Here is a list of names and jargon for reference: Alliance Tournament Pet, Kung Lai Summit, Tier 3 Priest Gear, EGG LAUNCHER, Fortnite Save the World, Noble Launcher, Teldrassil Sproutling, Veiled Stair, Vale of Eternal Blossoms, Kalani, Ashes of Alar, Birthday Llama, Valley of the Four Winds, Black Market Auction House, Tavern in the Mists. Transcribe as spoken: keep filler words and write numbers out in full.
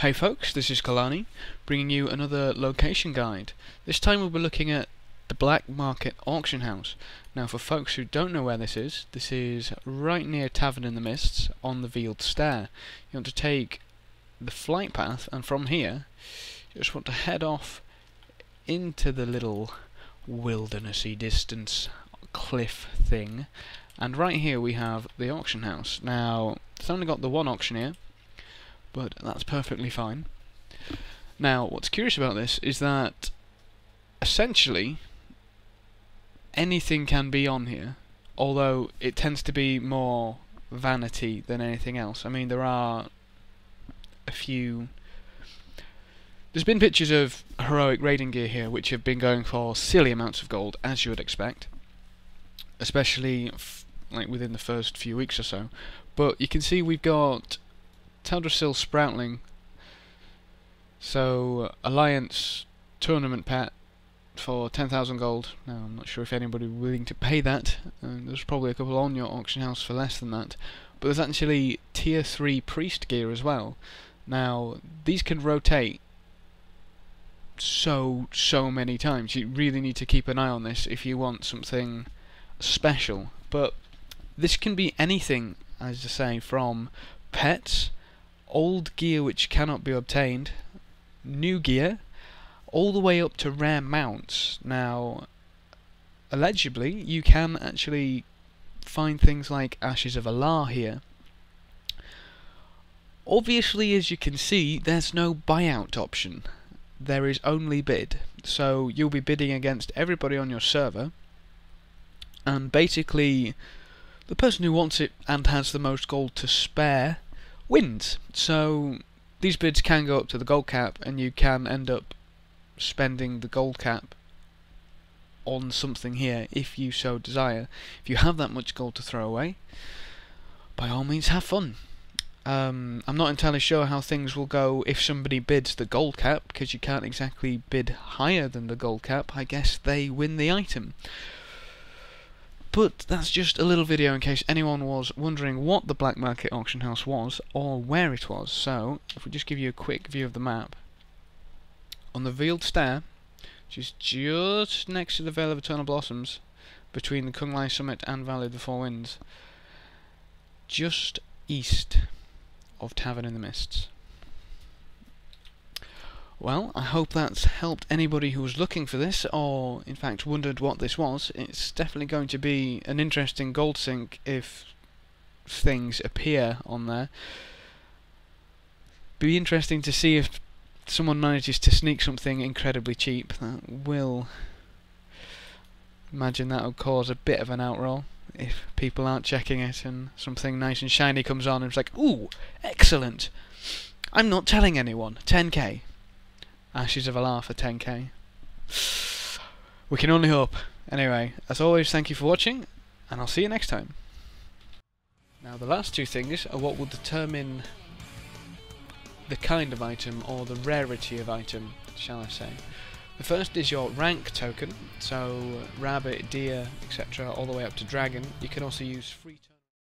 Hey folks, this is Kalani, bringing you another location guide. This time we'll be looking at the Black Market Auction House. Now for folks who don't know where this is, this is right near Tavern in the Mists on the Veiled Stair. You want to take the flight path, and from here you just want to head off into the little wildernessy distance cliff thing, and right here we have the auction house. Now it's only got the one auctioneer, but that's perfectly fine. Now, what's curious about this is that essentially anything can be on here, although it tends to be more vanity than anything else. I mean, there are a few... There's been pictures of heroic raiding gear here, which have been going for silly amounts of gold, as you would expect, especially f like within the first few weeks or so. But you can see we've got Teldrassil Sproutling, so Alliance Tournament Pet for ten thousand gold. Now I'm not sure if anybody will be willing to pay that, and there's probably a couple on your auction house for less than that, but there's actually tier three Priest Gear as well. Now these can rotate so, so many times. You really need to keep an eye on this if you want something special, but this can be anything, as I say, from pets, old gear which cannot be obtained, new gear, all the way up to rare mounts. Now, allegedly, you can actually find things like Ashes of Alar here. Obviously, as you can see, there's no buyout option. There is only bid. So you'll be bidding against everybody on your server, and basically the person who wants it and has the most gold to spare wins. So these bids can go up to the gold cap, and you can end up spending the gold cap on something here if you so desire. If you have that much gold to throw away, by all means have fun. Um, I'm not entirely sure how things will go if somebody bids the gold cap, because you can't exactly bid higher than the gold cap. I guess they win the item. But that's just a little video in case anyone was wondering what the Black Market Auction House was or where it was. So if we just give you a quick view of the map, on the Veiled Stair, which is just next to the Vale of Eternal Blossoms, between the Kung Lai Summit and Valley of the Four Winds, just east of Tavern in the Mists. Well, I hope that's helped anybody who was looking for this, or in fact wondered what this was. It's definitely going to be an interesting gold sink if things appear on there. Be interesting to see if someone manages to sneak something incredibly cheap. That will... imagine that'll cause a bit of an outroll if people aren't checking it and something nice and shiny comes on and it's like, ooh, excellent! I'm not telling anyone! ten K! Ashes of Alar for ten K. We can only hope. Anyway, as always, thank you for watching, and I'll see you next time. Now, the last two things are what will determine the kind of item, or the rarity of item, shall I say. The first is your rank token, so rabbit, deer, et cetera, all the way up to dragon. You can also use free tokens.